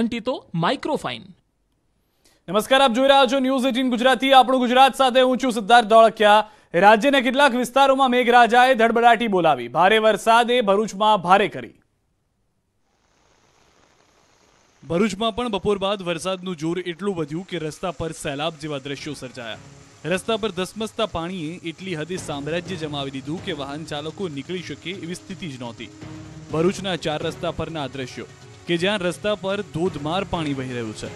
नमस्कार, आप જોઈ રહ્યા છો ન્યૂઝ 18 ગુજરાતી। આપણું ગુજરાત સાથે હું છું સિદ્ધાર્થ ધોળકિયા। રાજ્યના કેટલાક વિસ્તારોમાં મેઘરાજાએ ધડબડાટી બોલાવી, ભારે વરસાદે ભરૂચમાં ભારે કરી। ભરૂચમાં પણ બપોર બાદ વરસાદનું જોર એટલું વધ્યું કે રસ્તા પર સેલાબ જેવા દ્રશ્યો સર્જાયા। રસ્તા પર ધસમસતા પાણીએ એટલી હદે સામ્રાજ્ય જમાવી દીધું કે વાહન ચાલકો નીકળી શકે એવી સ્થિતિ જ નહોતી। ભરૂચના ચાર રસ્તા પરના દ્રશ્યો કે જ્યાં રસ્તા પર ધોધમાર પાણી વહી રહ્યું છે।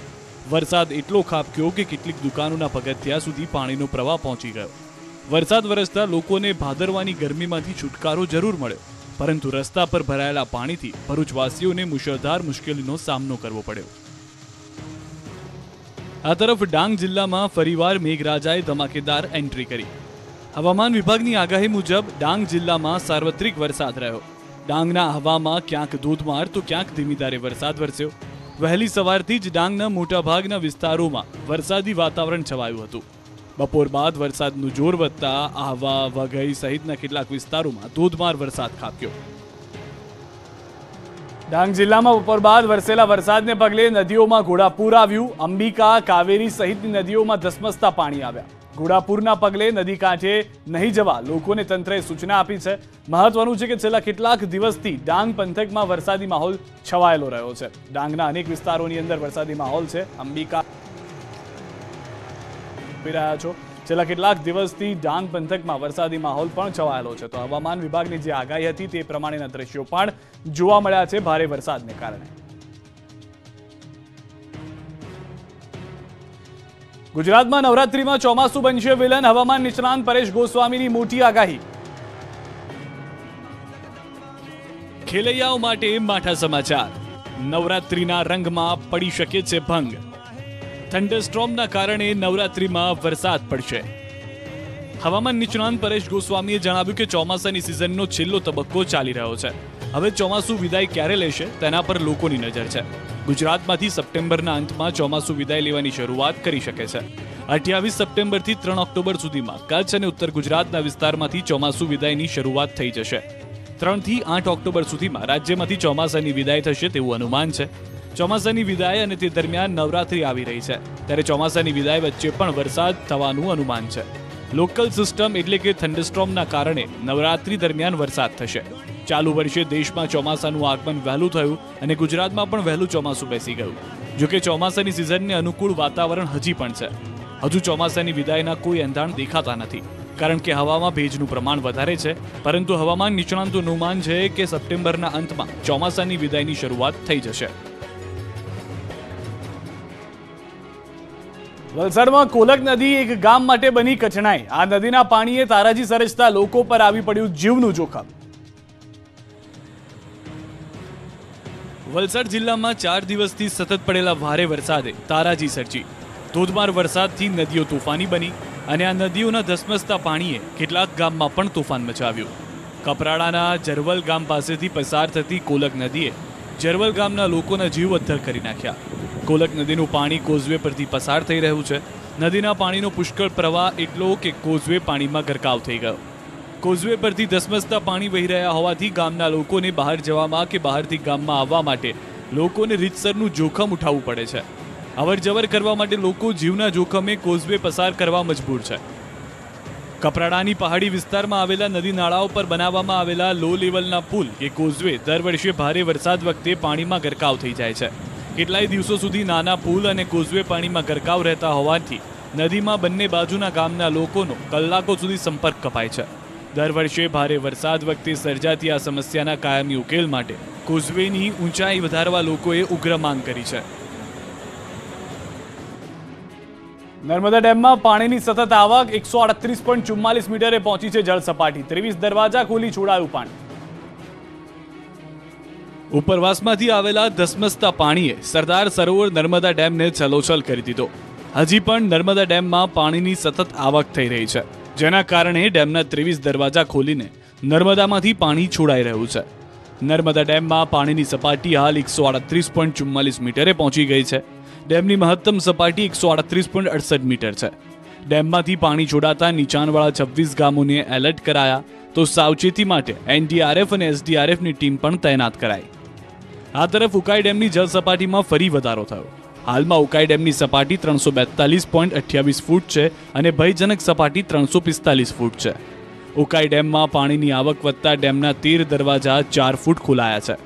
વરસાદ એટલો ખાબક્યો કે કેટલીક દુકાનોના પગથિયા સુધી પાણીનો પ્રવાહ પહોંચી ગયો। વરસાદ વરસતા લોકોને ભાદરવાની ગરમીમાંથી છુટકારો જરૂર મળ્યો, પરંતુ રસ્તા પર ભરાયેલા પાણીથી ભરૂચવાસીઓને મુશળધાર મુશ્કેલીનો સામનો કરવો પડ્યો। આ તરફ ડાંગ જિલ્લામાં ફરીવાર મેઘરાજાએ ધમાકેદાર એન્ટ્રી કરી। હવામાન વિભાગની આગાહી મુજબ ડાંગ જિલ્લામાં સાર્વત્રિક વરસાદ રહ્યો। ડાંગના હવામાં ક્યાંક ધોધમાર તો ક્યાંક ધીમીધારે વરસાદ વરસ્યો। વહેલી સવારથી જ ડાંગના મોટાભાગના વિસ્તારોમાં વરસાદી વાતાવરણ છવાયું હતું। બપોર બાદ વરસાદનું જોર વધતા આહવા, વઘઈ સહિતના કેટલાક વિસ્તારોમાં ધોધમાર વરસાદ ખાબક્યો। ડાંગ જિલ્લામાં બપોર બાદ વરસેલા વરસાદને પગલે નદીઓમાં ઘોડાપૂર આવ્યું। અંબિકા, કાવેરી સહિતની નદીઓમાં ધસમસતા પાણી આવ્યા। ઘોડાપૂરના પગલે નદી કાંઠે નહીં જવા લોકોને તંત્રએ સૂચના આપી છે। મહત્વનું છે કે છેલ્લા કેટલાક દિવસથી ડાંગ પંથકમાં વરસાદી માહોલ છવાયેલો રહ્યો છે। ડાંગના અનેક વિસ્તારોની અંદર વરસાદી માહોલ છે। અંબિકા છેલ્લા કેટલાક દિવસથી ડાંગ પંથકમાં વરસાદી માહોલ પણ છવાયેલો છે। તો હવામાન વિભાગની જે આગાહી હતી તે પ્રમાણેના દ્રશ્યો પણ જોવા મળ્યા છે ભારે વરસાદને કારણે। ગુજરાતમાં નવરાત્રીમાં ચોમાસું બનશે વિલન, હવામાન નિષ્ણાંત પરેશ ગોસ્વામીની મોટી આગાહી। ખેલૈયાઓ માટે માઠા સમાચાર, નવરાત્રીના રંગમાં પડી શકે છે ભંગ। થંડરસ્ટોર્મના કારણે નવરાત્રીમાં વરસાદ પડશે। હવામાન નિષ્ણાંત પરેશ ગોસ્વામીએ જણાવ્યું કે ચોમાસાની સિઝનનો છેલ્લો તબક્કો ચાલી રહ્યો છે। હવે ચોમાસું વિદાય ક્યારે લેશે તેના પર લોકોની નજર છે। ગુજરાતમાંથી સપ્ટેમ્બરના અંતમાં ચોમાસું વિદાય લેવાની શરૂઆત કરી શકે છે। 28 સપ્ટેમ્બરથી 3 ઓક્ટોબર સુધીમાં કચ્છ અને ઉત્તર ગુજરાતના વિસ્તારમાંથી ચોમાસું વિદાયની શરૂઆત થઈ જશે। 3 થી 8 ઓક્ટોબર સુધીમાં રાજ્યમાંથી ચોમાસાની વિદાય થશે તેવું અનુમાન છે। ચોમાસાની વિદાય અને તે દરમિયાન નવરાત્રી આવી રહી છે, ત્યારે ચોમાસાની વિદાય વચ્ચે પણ વરસાદ થવાનું અનુમાન છે। લોકલ સિસ્ટમ એટલે કે થંડરસ્ટોર્મના કારણે નવરાત્રી દરમિયાન વરસાદ થશે। ચાલુ વર્ષે દેશમાં ચોમાસાનું આગમન વહેલું થયું અને ગુજરાતમાં પણ વહેલું ચોમાસું બેસી ગયું। જોકે ચોમાસાની સિઝનને અનુકૂળ વાતાવરણ હજી પણ છે। હજુ ચોમાસાની વિદાયના કોઈ એંધાણ દેખાતા નથી, કારણ કે હવામાં ભેજનું પ્રમાણ વધારે છે। પરંતુ હવામાન નિષ્ણાંતોનું અનુમાન છે કે સપ્ટેમ્બરના અંતમાં ચોમાસાની વિદાયની શરૂઆત થઈ જશે। વલસાડમાં કોલક નદી એક ગામ માટે બની કઠણાઈ। આ નદીના પાણીએ તારાજી સર્જતા લોકો પર આવી પડ્યું જીવનું જોખમ। વલસાડ જિલ્લામાં 4 દિવસથી સતત પડેલા ભારે વરસાદે તારાજી સર્જી। ધોધમાર વરસાદથી નદીઓ તોફાની બની અને આ નદીઓના ધસમસતા પાણીએ કેટલાક ગામમાં પણ તોફાન મચાવ્યું। કપરાડાના જરવલ ગામ પાસેથી પસાર થતી કોલક નદીએ જરવલ ગામના લોકોના જીવ અદ્ધર કરી નાખ્યા। કોલક નદીનું પાણી કોઝવે પરથી પસાર થઈ રહ્યું છે। નદીના પાણીનો પુષ્કળ પ્રવાહ એટલો કે કોઝવે પાણીમાં ગરકાવ થઈ ગયો। કોઝવે પરથી ધસમસતા પાણી વહી રહ્યા હોવાથી ગામના લોકોને બહાર જવામાં કે બહારથી ગામમાં આવવા માટે લોકોને રીતસરનું જોખમ ઉઠાવવું પડે છે। અવરજવર કરવા માટે લોકો જીવના જોખમે કોઝવે પસાર કરવા મજબૂર છે। કપરાડાની પહાડી વિસ્તારમાં આવેલા નદી નાળાઓ પર બનાવવામાં આવેલા લો લેવલના પુલ કે કોઝવે દર વર્ષે ભારે વરસાદ વખતે પાણીમાં ગરકાવ થઈ જાય છે। કેટલાય દિવસો સુધી નાના પુલ અને કોઝવે પાણીમાં ગરકાવ રહેતા હોવાથી નદીમાં બંને બાજુના ગામના લોકોનો કલાકો સુધી સંપર્ક કપાય છે। દર વર્ષે ભારે વરસાદ વખતે સર્જાતી આ સમસ્યાના કાયમી ઉકેલ માટે કોઝવેની ઊંચાઈ વધારવા લોકોએ ઉગ્ર માંગ કરી છે। નર્મદા ડેમમાં પાણીની સતત આવક 138.44 મીટરે પહોંચી છે જળ સપાટી। 23 દરવાજા ખોલી છોડાયું પાણી। ઉપરવાસમાંથી આવેલા ધસમસતા પાણીએ સરદાર સરોવર નર્મદા ડેમને છલોછલ કરી દીધો। હજી પણ નર્મદા ડેમમાં પાણીની સતત આવક થઈ રહી છે, જેના કારણે ડેમના 23 દરવાજા ખોલીને નર્મદામાંથી પાણી છોડાઈ રહ્યું છે। નર્મદા ડેમમાં પાણીની સપાટી હાલ 138.44 મીટરે પહોંચી ગઈ છે। ડેમની મહત્તમ સપાટી 138.68 મીટર છે। ડેમમાંથી પાણી છોડાતા નીચાણવાળા 26 ગામોને એલર્ટ કરાયા, તો સાવચેતી માટે એનડીઆરએફ અને એસડીઆરએફની ટીમ પણ તૈનાત કરાઈ। આ તરફ ઉકાઈ ડેમની જળ સપાટીમાં ફરી વધારો થયો. હાલમાં ઉકાઈ ડેમની સપાટી 342.28 ફૂટ છે અને ભયજનક સપાટી 345 ફૂટ છે. ઉકાઈ ડેમમાં પાણીની આવક વધતા ડેમના 13 દરવાજા 4 ફૂટ ખોલાયા છે.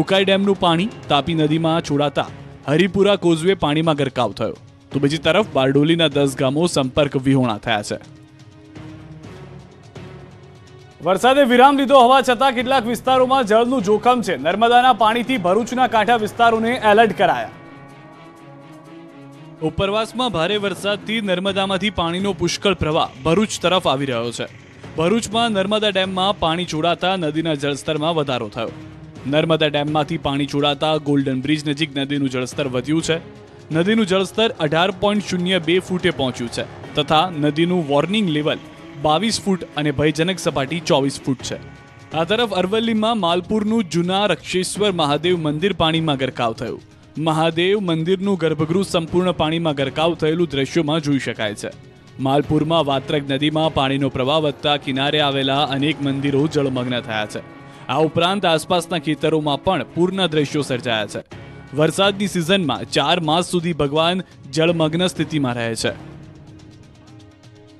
उकाई डेमनु पाणी तापी नदी में छोड़ाता हरिपुरा कोजवे पानी में गरकाव थयो तो बीजी तरफ बारडोली 10 गामों संपर्क विहोणा थया छे। वरसादे विराम लीधो होवा छतां केटलाक विस्तारोमां जळनुं जोखम छे। नर्मदाना पाणीथी भरूचना कांठा विस्तारोने एलर्ट कराया। उपरवासमां भारे वरसादथी नर्मदामांथी पाणीनो पुष्कळ प्रवाह भरूच तरफ आवी रह्यो छे। भरूचमां नर्मदा डेममां पाणी छोड़ाता नदीना जलस्तरमां वधारो थयो। नर्मदा डेममांथी पाणी छोड़ाता गोल्डन ब्रिज नजीक नदीनुं जलस्तर वध्युं छे। नदीनुं जलस्तर 18.02 फूटे पहुंच्युं छे तथा नदीनुं वॉर्निंग लेवल 22 फूट अने भयजनक सपाटी 24 फूट छे। आ तरफ अरवल्लीमां मालपुरनुं जूना रक्षेश्वर महादेव मंदिर पाणीमां गरकाव थयुं। महादेव मंदिरनुं गर्भगृह संपूर्ण पाणीमां गरकाव थयेलुं दृश्योमां जोई शकाय छे। मालपुरमां वात्रक नदीमां पाणीनो प्रवाह वधता किनारे आवेला अनेक मंदिरो जलमग्न थया छे। आ उपरांत आसपासना खेतरोमां पण पूरना दृश्यो सर्जाया छे। वरसादनी सीजन में 4 मास सुधी भगवान जलमग्न स्थिति में रहे छे।